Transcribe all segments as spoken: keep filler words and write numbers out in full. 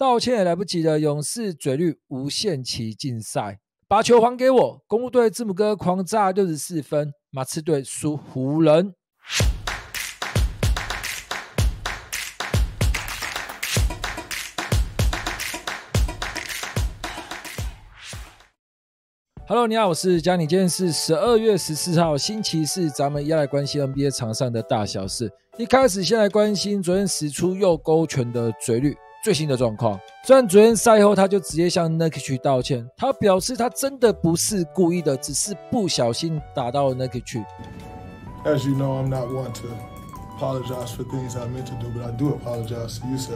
道歉也来不及了，勇士嘴绿无限期禁赛。把球还给我，公鹿队字母哥狂炸六十四分，马刺队输湖人。Hello， 你好，我是嘉妮，今天是十二月十四号星期四，咱们一样来关心 N B A 场上的大小事。一开始先来关心昨天使出右勾拳的嘴绿最新的状况。虽然昨天赛后他就直接向 Nikic 道歉，他表示他真的不是故意的，只是不小心打到了 Nikic。As you know, I'm not one to apologize for things I meant to do, but I do apologize to you, sir.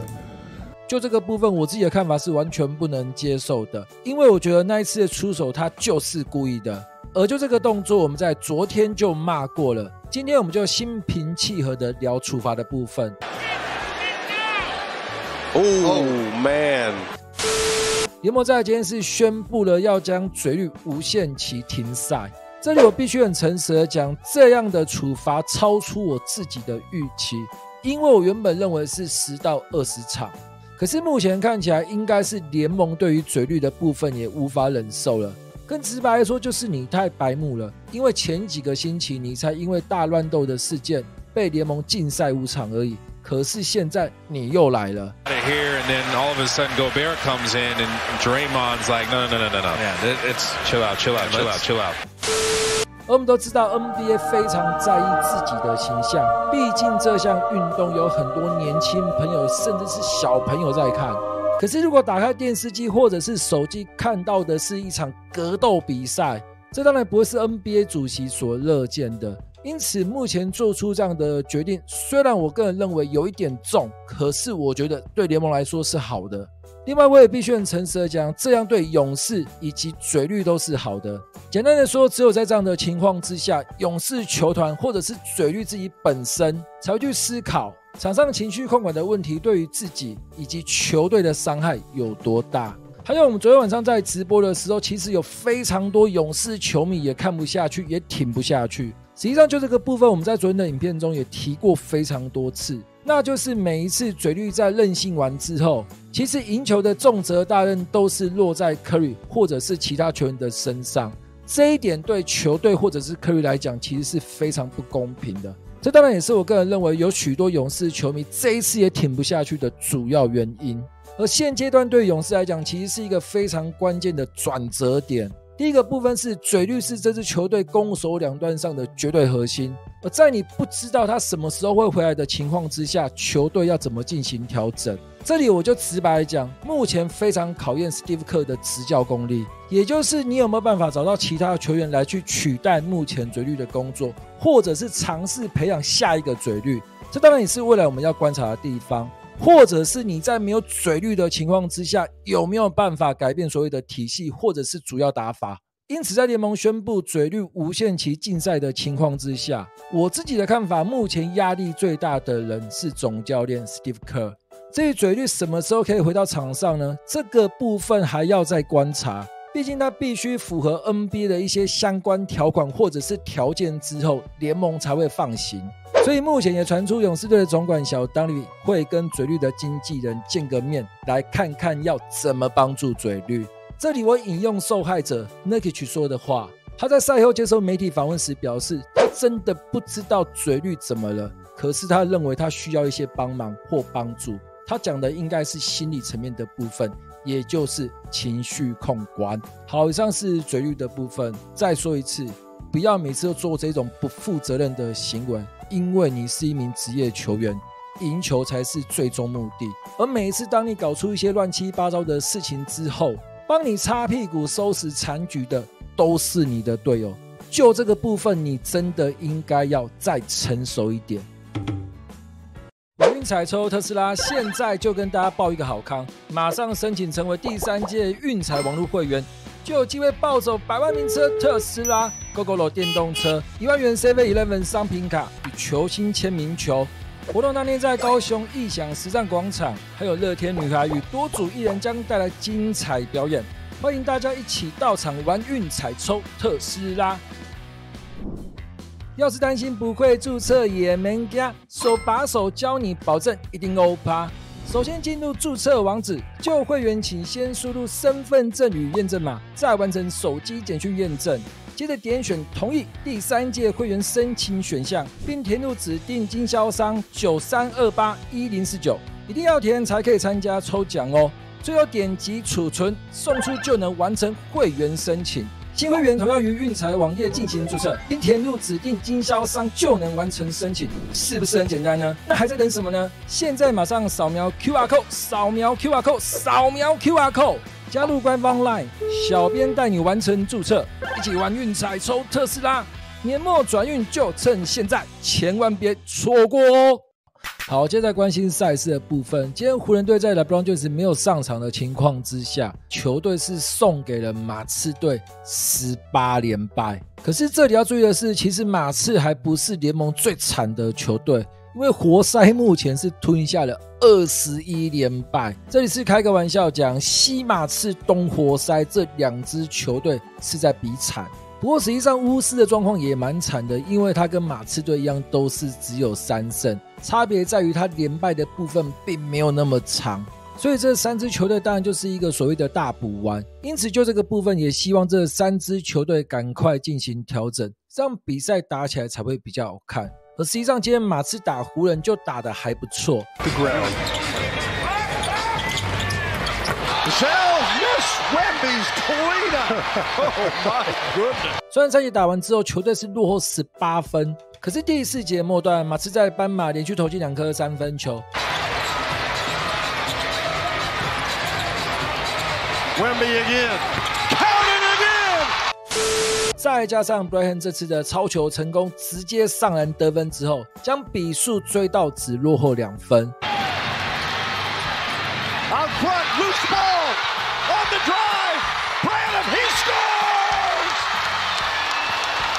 就这个部分，我自己的看法是完全不能接受的，因为我觉得那一次的出手他就是故意的。而就这个动作，我们在昨天就骂过了，今天我们就心平气和的聊处罚的部分。Oh man！ 联盟在今天是宣布了要将嘴绿无限期停赛。这里我必须很诚实的讲，这样的处罚超出我自己的预期，因为我原本认为是十到二十场。可是目前看起来，应该是联盟对于嘴绿的部分也无法忍受了。更直白来说，就是你太白目了，因为前几个星期你才因为大乱斗的事件被联盟禁赛五场而已，可是现在你又来了。而我们都知道 N B A 非常在意自己的形象，毕竟这项运动有很多年轻朋友甚至是小朋友在看。可是如果打开电视机或者是手机看到的是一场格斗比赛，这当然不会是 N B A 主席所乐见的。因此目前做出这样的决定，虽然我个人认为有一点重，可是我觉得对联盟来说是好的。另外我也必须很诚实的讲，这样对勇士以及嘴绿都是好的。简单的说，只有在这样的情况之下，勇士球团或者是嘴绿自己本身才会去思考场上情绪控管的问题对于自己以及球队的伤害有多大。还有我们昨天晚上在直播的时候，其实有非常多勇士球迷也看不下去，也挺不下去。实际上就这个部分，我们在昨天的影片中也提过非常多次，那就是每一次嘴绿在任性完之后，其实赢球的重责大任都是落在 Curry 或者是其他球员的身上，这一点对球队或者是 Curry 来讲其实是非常不公平的。这当然也是我个人认为有许多勇士球迷这一次也挺不下去的主要原因。而现阶段对勇士来讲，其实是一个非常关键的转折点。第一个部分是嘴绿是这支球队攻守两端上的绝对核心，而在你不知道他什么时候会回来的情况之下，球队要怎么进行调整。这里我就直白来讲，目前非常考验 Steve Kerr 的执教功力，也就是你有没有办法找到其他球员来去取代目前嘴绿的工作，或者是尝试培养下一个嘴绿。这当然也是未来我们要观察的地方，或者是你在没有嘴绿的情况之下，有没有办法改变所谓的体系或者是主要打法。因此在联盟宣布嘴绿无限期禁赛的情况之下，我自己的看法，目前压力最大的人是总教练 Steve Kerr。 至于嘴绿什么时候可以回到场上呢？这个部分还要再观察，毕竟他必须符合 N B A 的一些相关条款或者是条件之后，联盟才会放行。所以目前也传出勇士队的总管小丹尼会跟嘴绿的经纪人见个面，来看看要怎么帮助嘴绿。这里我引用受害者 Nikic 说的话，他在赛后接受媒体访问时表示，他真的不知道嘴绿怎么了，可是他认为他需要一些帮忙或帮助。他讲的应该是心理层面的部分，也就是情绪控管。好，以上是嘴绿的部分。再说一次，不要每次都做这种不负责任的行为，因为你是一名职业球员，赢球才是最终目的。而每一次当你搞出一些乱七八糟的事情之后，帮你擦屁股收拾残局的都是你的队友。就这个部分，你真的应该要再成熟一点。运彩抽特斯拉，现在就跟大家报一个好康，马上申请成为第三届运彩网络会员，就有机会抱走百万名车特斯拉 Gogoro 电动车、一万元 Seven Eleven 商品卡与球星签名球。活动当天在高雄逸享实战广场，还有乐天女孩与多组艺人将带来精彩表演，欢迎大家一起到场玩运彩抽特斯拉。要是担心不会注册也没关系，手把手教你，保证一定欧趴。首先进入注册网址，旧会员请先输入身份证与验证码，再完成手机简讯验证。 接着点选同意第三届会员申请选项，并填入指定经销商九三二八一零四九，一定要填才可以参加抽奖哦。最后点击储存送出就能完成会员申请。新会员同样于运财网页进行注册，并填入指定经销商就能完成申请，是不是很简单呢？那还在等什么呢？现在马上扫描 Q R code， 扫描 Q R code， 扫描 Q R code。 加入官方 LINE， 小编带你完成注册，一起玩运彩抽特斯拉，年末转运就趁现在，千万别错过哦！好，接下来关心赛事的部分。今天湖人队在 LeBron James 没有上场的情况之下，球队是送给了马刺队十八连败。可是这里要注意的是，其实马刺还不是联盟最惨的球队。 因为活塞目前是吞下了二十一连败，这里是开个玩笑讲，西马刺、东活塞这两支球队是在比惨。不过实际上巫师的状况也蛮惨的，因为他跟马刺队一样都是只有三胜，差别在于他连败的部分并没有那么长。 所以这三支球队当然就是一个所谓的大补丸，因此就这个部分也希望这三支球队赶快进行调整，这样比赛打起来才会比较好看。而实际上今天马刺打湖人就打得还不错。 虽然赛季打完之后，球队是落后十八分，可是第四节末段，马刺在斑马连续投进两颗三分球。 再加上 Bryan 这次的超球成功，直接上篮得分之后，将比数追到只落后两分。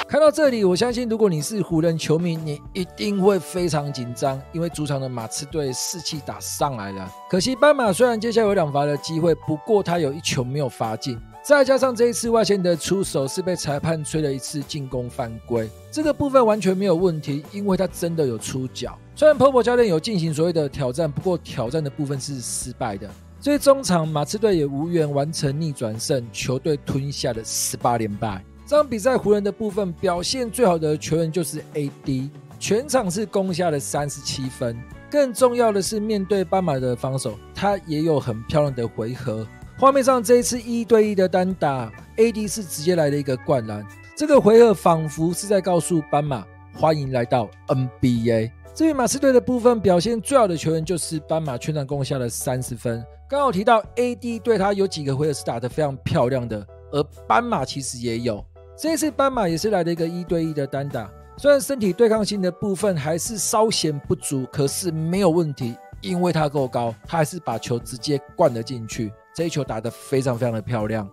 看到这里，我相信如果你是湖人球迷，你一定会非常紧张，因为主场的马刺队士气打上来了。可惜斑马虽然接下来有两罚的机会，不过他有一球没有罚进，再加上这一次外线的出手是被裁判吹了一次进攻犯规，这个部分完全没有问题，因为他真的有出脚。虽然 Popo 教练有进行所谓的挑战，不过挑战的部分是失败的。 所以中场马刺队也无缘完成逆转胜，球队吞下了十八连败。这场比赛湖人的部分表现最好的球员就是 A D， 全场是攻下了三十七分。更重要的是，面对斑马的防守，他也有很漂亮的回合。画面上这一次一对一的单打 ，A D 是直接来了一个灌篮，这个回合仿佛是在告诉斑马，欢迎来到 N B A。 至于马刺队的部分，表现最好的球员就是斑马，全场攻下了三十分。刚好提到 A D 对他有几个回合是打得非常漂亮的，而斑马其实也有。这一次斑马也是来了一个一对一的单打，虽然身体对抗性的部分还是稍显不足，可是没有问题，因为他够高，他还是把球直接灌了进去。这一球打得非常非常的漂亮。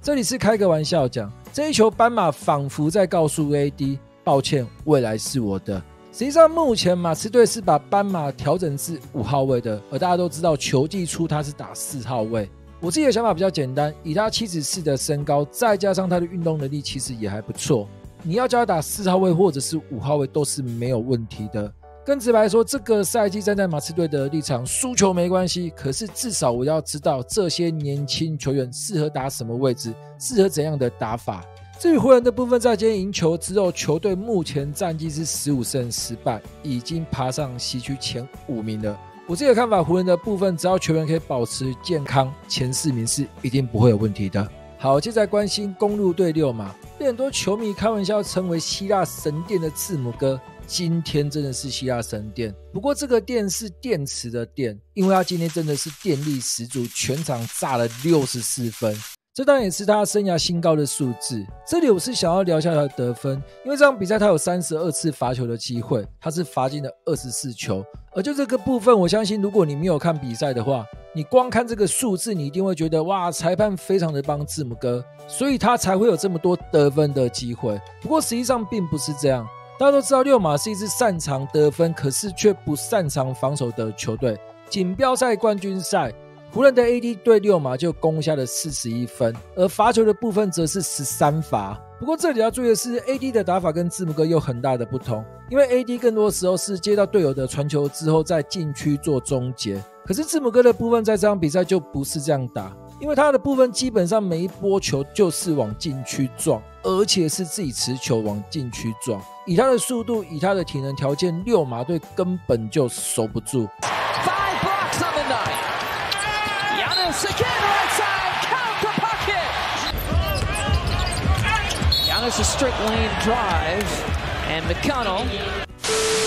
这里是开个玩笑讲，这一球斑马仿佛在告诉 A D， 抱歉，未来是我的。实际上，目前马刺队是把斑马调整至五号位的，而大家都知道球季初他是打四号位。我自己的想法比较简单，以他七尺四的身高，再加上他的运动能力，其实也还不错。你要叫他打四号位或者是五号位都是没有问题的。 更直白说，这个赛季站在马刺队的立场，输球没关系，可是至少我要知道这些年轻球员适合打什么位置，适合怎样的打法。至于湖人的部分，在今天赢球之后，球队目前战绩是十五胜十败，已经爬上西区前五名了。我自己的看法，湖人的部分，只要球员可以保持健康，前四名是一定不会有问题的。 好，接下来关心公鹿队溜马，被很多球迷开玩笑称为希腊神殿的字母哥，今天真的是希腊神殿。不过这个殿是电池的电，因为他今天真的是电力十足，全场炸了六十四分，这当然也是他生涯新高的数字。这里我是想要聊一下他的得分，因为这场比赛他有三十二次罚球的机会，他是罚进了二十四球。而就这个部分，我相信如果你没有看比赛的话， 你光看这个数字，你一定会觉得哇，裁判非常的帮字母哥，所以他才会有这么多得分的机会。不过实际上并不是这样，大家都知道溜马是一支擅长得分，可是却不擅长防守的球队。锦标赛冠军赛，湖人的 A D 对溜马就攻下了四十一分，而罚球的部分则是十三罚。不过这里要注意的是 A D 的打法跟字母哥有很大的不同，因为 A D 更多时候是接到队友的传球之后在禁区做终结，可是字母哥的部分在这场比赛就不是这样打，因为他的部分基本上每一波球就是往禁区撞，而且是自己持球往禁区撞，以他的速度，以他的体能条件，溜马队根本就守不住。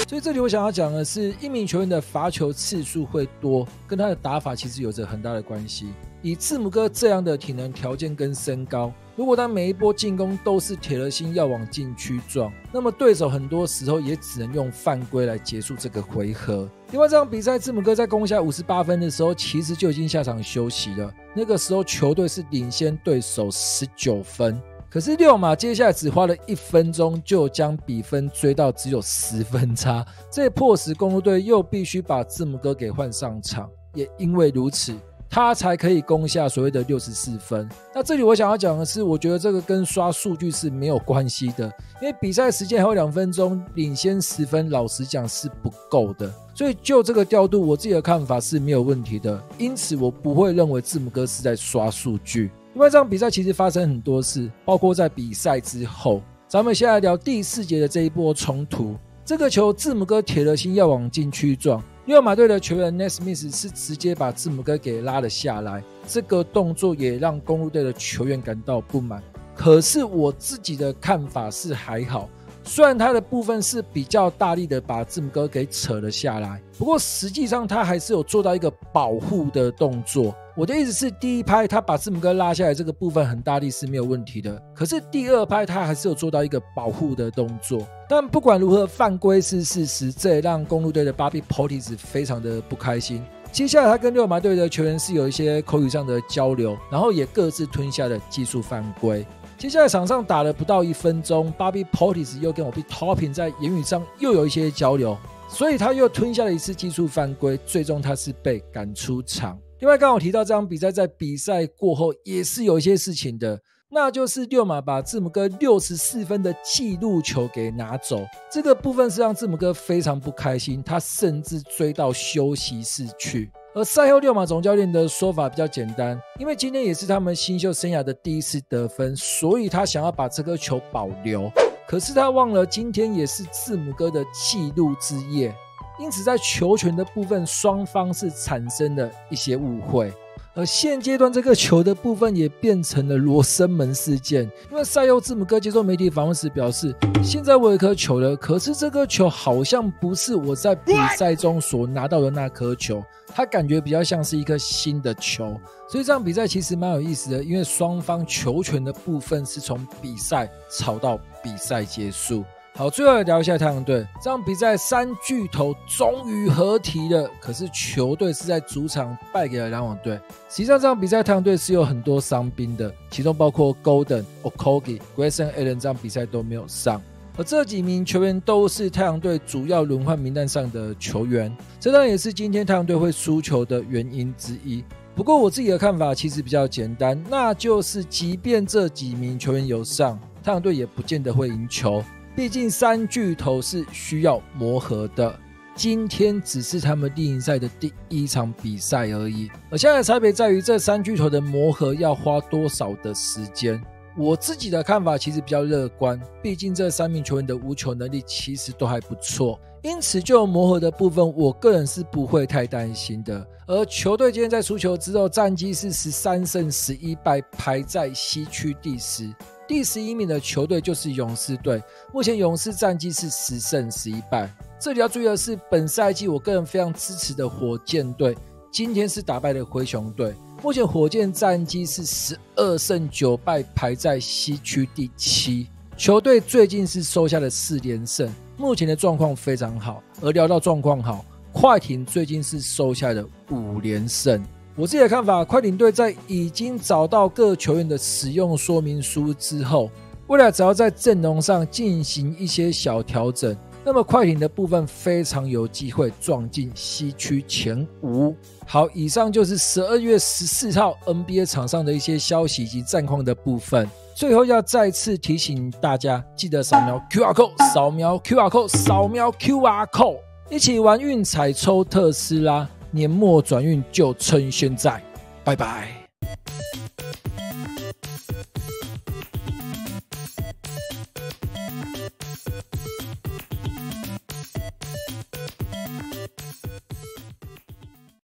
所以这里我想要讲的是，一名球员的罚球次数会多，跟他的打法其实有着很大的关系。以字母哥这样的体能条件跟身高，如果他每一波进攻都是铁了心要往禁区撞，那么对手很多时候也只能用犯规来结束这个回合。另外这场比赛字母哥在攻下五十八分的时候其实就已经下场休息了，那个时候球队是领先对手十九分，可是溜马接下来只花了一分钟就将比分追到只有十分差，这也迫使公鹿队又必须把字母哥给换上场，也因为如此他才可以攻下所谓的六十四分。那这里我想要讲的是，我觉得这个跟刷数据是没有关系的，因为比赛时间还有两分钟，领先十分老实讲是不够的，所以就这个调度我自己的看法是没有问题的，因此我不会认为字母哥是在刷数据。另外这场比赛其实发生很多事，包括在比赛之后。咱们先来聊第四节的这一波冲突，这个球字母哥铁了心要往禁区撞，溜马队的球员 Nesmith 是直接把字母哥给拉了下来，这个动作也让公鹿队的球员感到不满。可是我自己的看法是还好，虽然他的部分是比较大力的把字母哥给扯了下来，不过实际上他还是有做到一个保护的动作。我的意思是，第一拍他把字母哥拉下来这个部分很大力是没有问题的，可是第二拍他还是有做到一个保护的动作。但不管如何，犯规是事实，这也让公鹿队的巴比 Portis 非常的不开心。接下来他跟溜马队的球员是有一些口语上的交流，然后也各自吞下了技术犯规。接下来场上打了不到一分钟，巴比 Portis 又跟我比 Toppin 在言语上又有一些交流，所以他又吞下了一次技术犯规，最终他是被赶出场。另外刚好提到这场比赛在比赛过后也是有一些事情的，那就是溜马把字母哥六十四分的纪录球给拿走，这个部分是让字母哥非常不开心，他甚至追到休息室去。而赛后溜马总教练的说法比较简单，因为今天也是他们新秀生涯的第一次得分，所以他想要把这颗球保留，可是他忘了今天也是字母哥的纪录之夜，因此在球权的部分双方是产生了一些误会。而现阶段这个球的部分也变成了罗生门事件，因为赛后字母哥接受媒体访问时表示，现在我有一颗球了，可是这颗球好像不是我在比赛中所拿到的那颗球，他感觉比较像是一颗新的球。所以这场比赛其实蛮有意思的，因为双方球权的部分是从比赛吵到比赛结束。好，最后来聊一下太阳队，这场比赛三巨头终于合体了，可是球队是在主场败给了篮网队。实际上这场比赛太阳队是有很多伤兵的，其中包括 Golden、Okogie、Grayson Allen 这场比赛都没有上，而这几名球员都是太阳队主要轮换名单上的球员，这当然也是今天太阳队会输球的原因之一。不过我自己的看法其实比较简单，那就是即便这几名球员有上，太阳队也不见得会赢球，毕竟三巨头是需要磨合的，今天只是他们例行赛的第一场比赛而已。而现在的差别在于这三巨头的磨合要花多少的时间。我自己的看法其实比较乐观，毕竟这三名球员的无球能力其实都还不错，因此就磨合的部分我个人是不会太担心的。而球队今天在输球之后战绩是十三胜十一败，排在西区第十。第十一名的球队就是勇士队，目前勇士战绩是十胜十一败。这里要注意的是，本赛季我个人非常支持的火箭队，今天是打败了灰熊队。目前火箭战绩是十二胜九败，排在西区第七。球队最近是收下了四连胜，目前的状况非常好。而聊到状况好，快艇最近是收下了五连胜。我自己的看法，快艇队在已经找到各球员的使用说明书之后，未来只要在阵容上进行一些小调整，那么快艇的部分非常有机会撞进西区前五。好，以上就是十二月十四号 N B A 场上的一些消息以及战况的部分。最后要再次提醒大家，记得扫描 Q R code， 扫描 Q R code， 扫描 Q R code， 一起玩运彩抽特斯拉，年末转运就趁现在，拜拜。